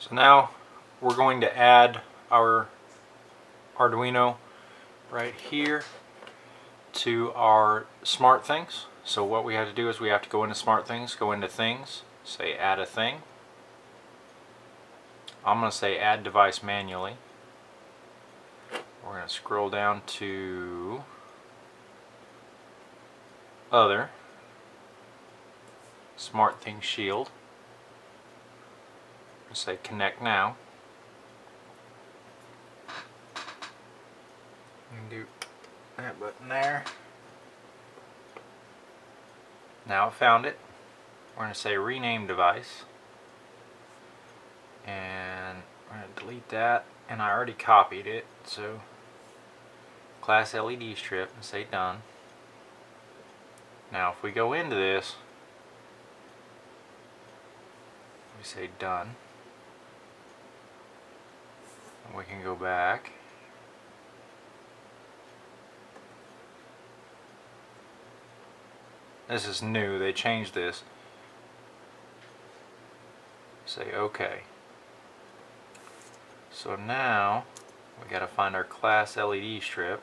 So now we're going to add our Arduino right here to our SmartThings. So what we have to do is we have to go into SmartThings, go into Things, say Add a Thing. I'm going to say Add Device Manually. We're going to scroll down to Other, SmartThings Shield. I'm going to say Connect Now. And do that button there. Now I found it. We're going to say rename device, and we're going to delete that, and I already copied it, so class LED strip and say done. Now if we go into this, we say done, and we can go back. This is new, they changed this. Say OK. So now we gotta find our class LED strip,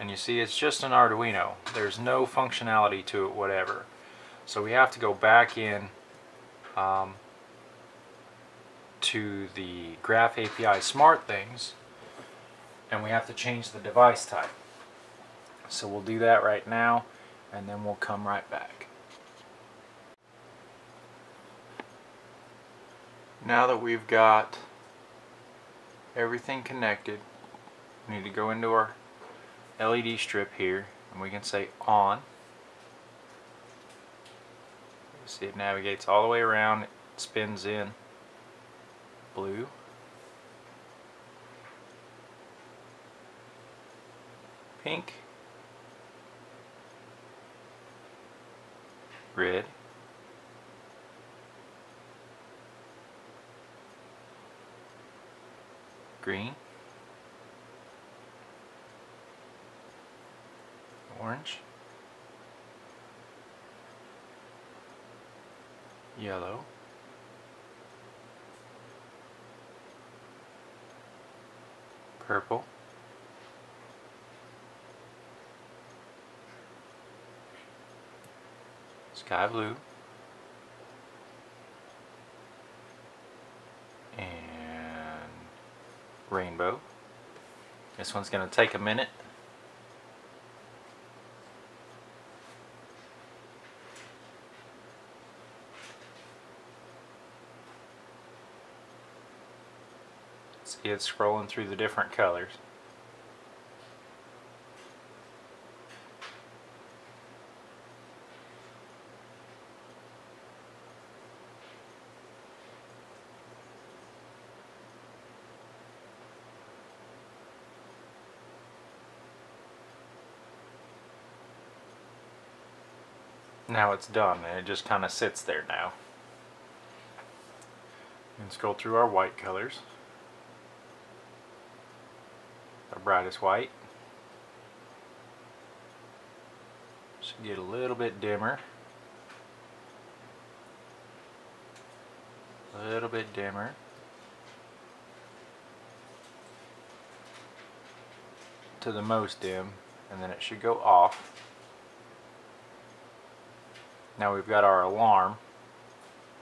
and you see it's just an Arduino. There's no functionality to it whatever. So we have to go back in to the Graph API SmartThings, and we have to change the device type. So we'll do that right now, and then we'll come right back. Now that we've got everything connected, we need to go into our LED strip here, and we can say on. You see it navigates all the way around, it spins in blue. Pink. Red, green, orange, yellow, purple, sky blue, and rainbow. This one's going to take a minute. See, it's scrolling through the different colors. Now it's done, and it just kind of sits there now. And scroll through our white colors. The brightest white. Should get a little bit dimmer. A little bit dimmer. To the most dim, and then it should go off. Now we've got our alarm.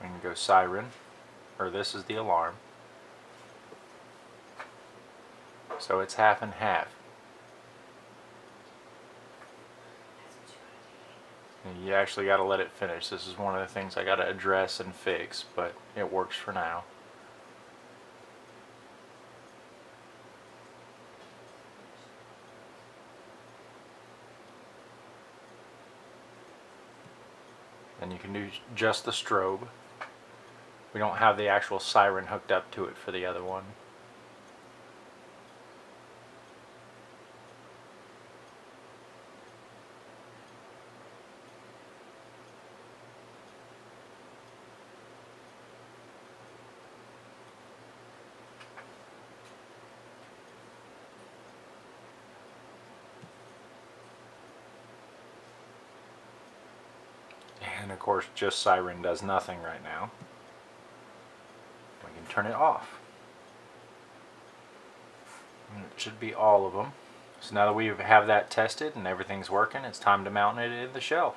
We can go siren, or this is the alarm. So it's half and half. And you actually got to let it finish. This is one of the things I got to address and fix, but it works for now. And you can do just the strobe. We don't have the actual siren hooked up to it for the other one. And of course, just siren does nothing right now. We can and turn it off. And it should be all of them. So now that we have that tested and everything's working, it's time to mount it in the shelf.